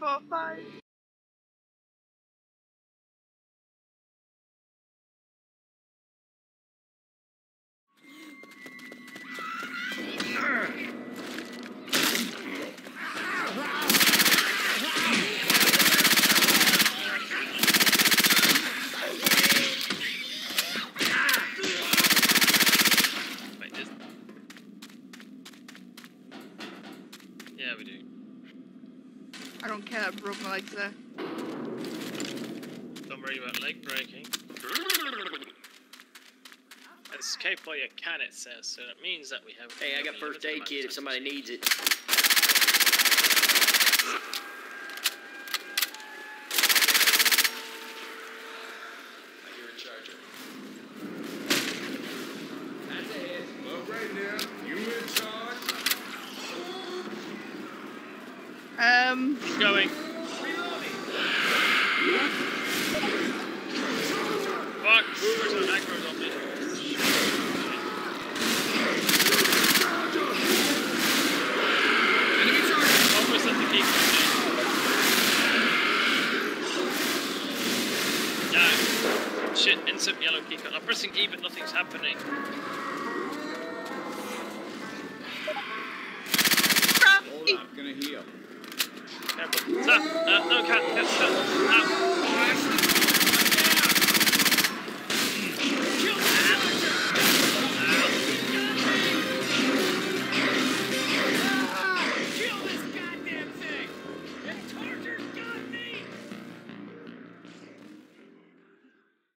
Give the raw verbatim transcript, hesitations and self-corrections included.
four, five. Yeah, we do. I don't care, I broke my legs there. Don't worry about leg breaking. Escape while you can, it says, so that means that we have... Hey, I got first aid kit if somebody needs it. I hear a charger. That's it. Well, right now, you in charge. Um, He's going. Fuck, movers and macros on me. Enemy charges! Almost at the peak. No. Shit, insert yellow keycard. I'm pressing E but nothing's happening.